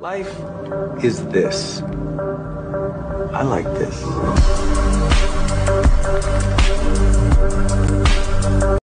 Life is this. I like this.